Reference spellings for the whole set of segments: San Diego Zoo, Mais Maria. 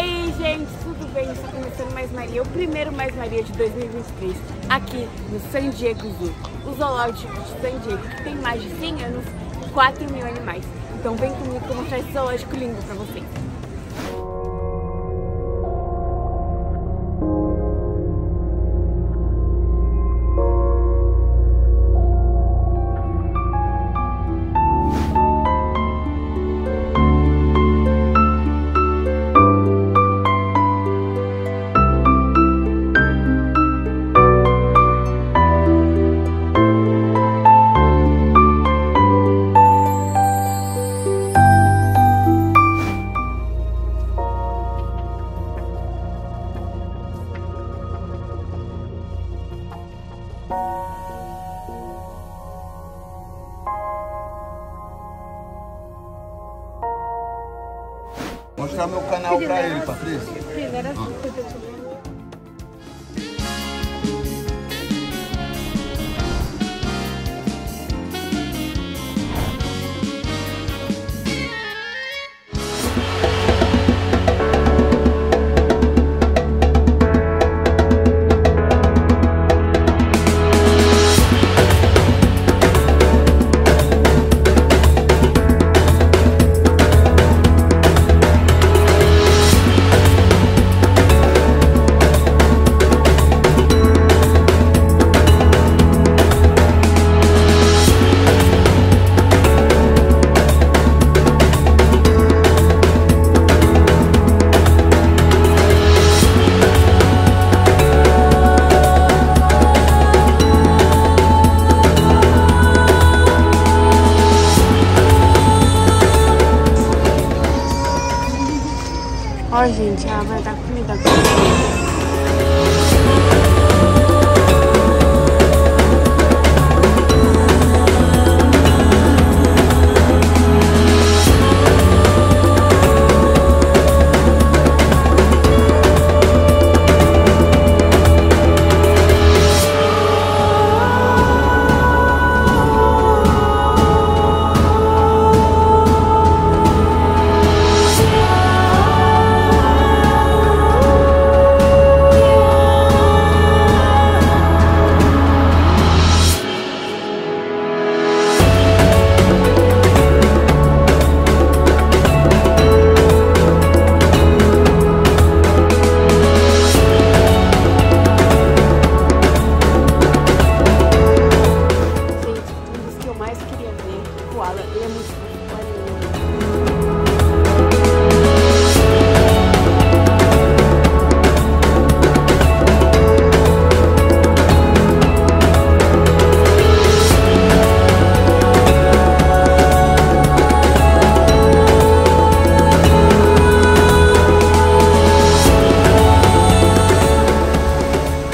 aí, gente, tudo bem? Está começando Mais Maria, o primeiro Mais Maria de 2023, aqui no San Diego Zoo, o zoológico de San Diego, que tem mais de 100 anos e 4 mil animais. Então vem comigo que eu vou mostrar esse zoológico lindo pra vocês. Mostrar meu canal pra ele, Patrícia. Primeira coisa. Ó, gente, ela vai dar comida agora.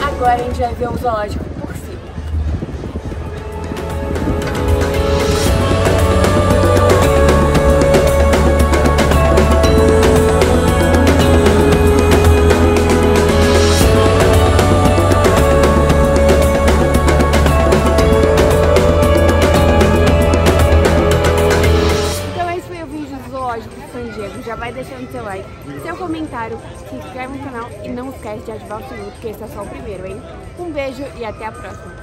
Agora a gente vai ver o zoológico por cima. Já vai deixando seu like, seu comentário, se inscreve no canal e não esquece de ativar o sininho, porque esse é só o primeiro, hein? Um beijo e até a próxima!